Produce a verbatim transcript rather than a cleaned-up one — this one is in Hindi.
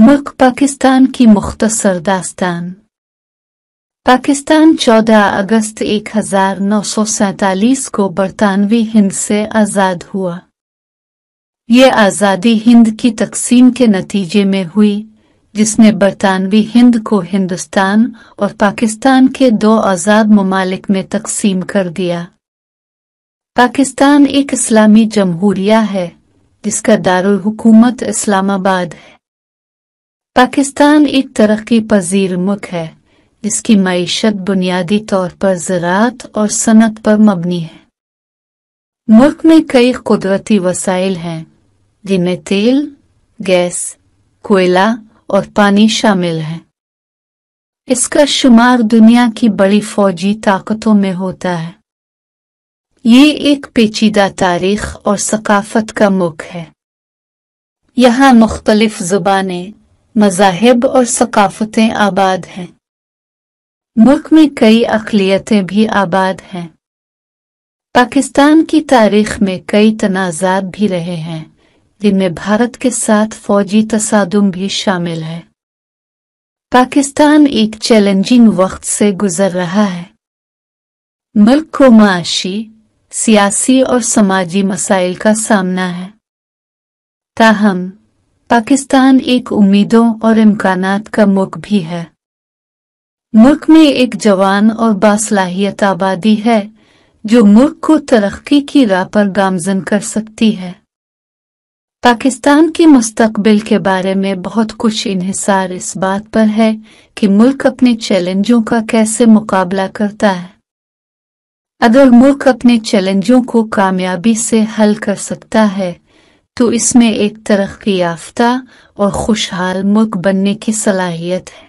मुल्क पाकिस्तान की मुख्तसर दास्तान। पाकिस्तान चौदह अगस्त एक हजार नौ सौ सैतालीस को बरतानवी हिंद से आज़ाद हुआ। ये आज़ादी हिंद की तकसीम के नतीजे में हुई, जिसने बरतानवी हिंद को हिंदुस्तान और पाकिस्तान के दो आज़ाद ममालिक में तकसीम कर दिया। पाकिस्तान एक इस्लामी जमहूरिया है, जिसका दारुल हुकूमत इस्लामाबाद है। पाकिस्तान एक तरक्की पजीर मुल्क है, जिसकी मईशत बुनियादी तौर पर ज़राअत और सनत पर मबनी है। मुल्क में कई कुदरती वसाइल हैं, जिनमें तेल, गैस, कोयला और पानी शामिल हैं। इसका शुमार दुनिया की बड़ी फौजी ताकतों में होता है। ये एक पेचीदा तारीख और सकाफत का मुल्क है। यहाँ मुख्तलिफ ज़ुबानें, मज़ाहिब और सकाफतें आबाद हैं। मुल्क में कई अक़लियतें भी आबाद हैं। पाकिस्तान की तारीख में कई तनाज़ात भी रहे हैं, जिनमें भारत के साथ फौजी तसादुम भी शामिल है। पाकिस्तान एक चैलेंजिंग वक्त से गुजर रहा है। मुल्क को माशी, सियासी और समाजी मसाइल का सामना है। ताहम पाकिस्तान एक उम्मीदों और इम्कानात का मुल्क भी है। मुल्क में एक जवान और बासलाहियत आबादी है, जो मुल्क को तरक्की की राह पर गामजन कर सकती है। पाकिस्तान के मुस्तकबिल के बारे में बहुत कुछ इन्हिसार इस बात पर है कि मुल्क अपने चैलेंजों का कैसे मुकाबला करता है। अगर मुल्क अपने चैलेंजों को कामयाबी से हल कर सकता है, तो इसमें एक तरक्की याफ्ता और खुशहाल मुल्क बनने की सलाहियत है।